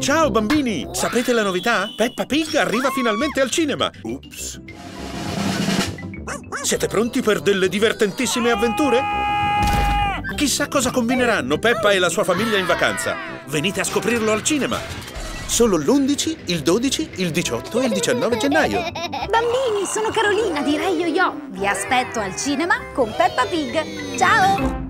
Ciao bambini! Sapete la novità? Peppa Pig arriva finalmente al cinema! Ups! Siete pronti per delle divertentissime avventure? Chissà cosa combineranno Peppa e la sua famiglia in vacanza! Venite a scoprirlo al cinema! Solo l'11, il 12, il 18 e il 19 gennaio! Bambini, sono Carolina di Rai Yo Yo! Vi aspetto al cinema con Peppa Pig! Ciao!